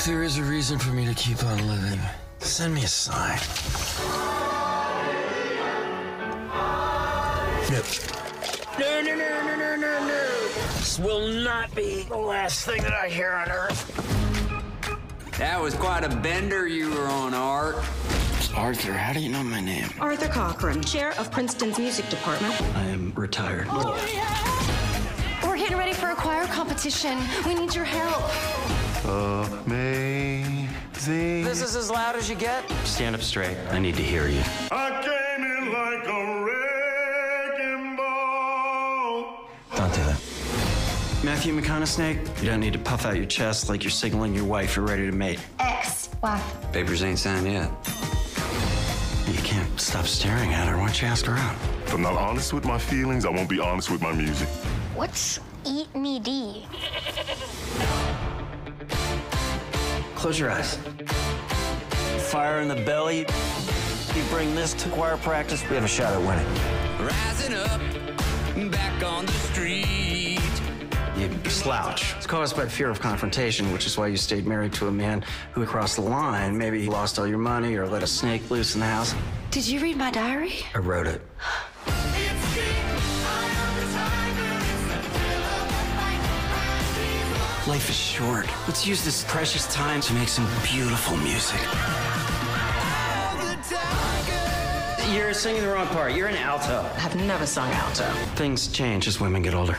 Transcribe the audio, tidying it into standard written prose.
If there is a reason for me to keep on living, send me a sign. No. No, no, no, no, no, no, no. This will not be the last thing that I hear on Earth. That was quite a bender you were on, Art. Arthur, how do you know my name? Arthur Cochran, chair of Princeton's music department. I am retired. Oh, yeah. We're getting ready for a choir competition. We need your help. Amazing. This is as loud as you get? Stand up straight. I need to hear you. I came in like a wrecking ball. Don't do that. Matthew McConaughey, you don't need to puff out your chest like you're signaling your wife you're ready to mate. Ex-wife. Papers ain't signed yet. You can't stop staring at her. Why don't you ask her out? If I'm not honest with my feelings, I won't be honest with my music. What's Eat Me D? Close your eyes. Fire in the belly. You bring this to choir practice, we have a shot at winning. Rising up, back on the street. You slouch. It's caused by fear of confrontation, which is why you stayed married to a man who crossed the line. Maybe lost all your money or let a snake loose in the house. Did you read my diary? I wrote it. Life is short. Let's use this precious time to make some beautiful music. You're singing the wrong part. You're an alto. I've never sung alto. Things change as women get older.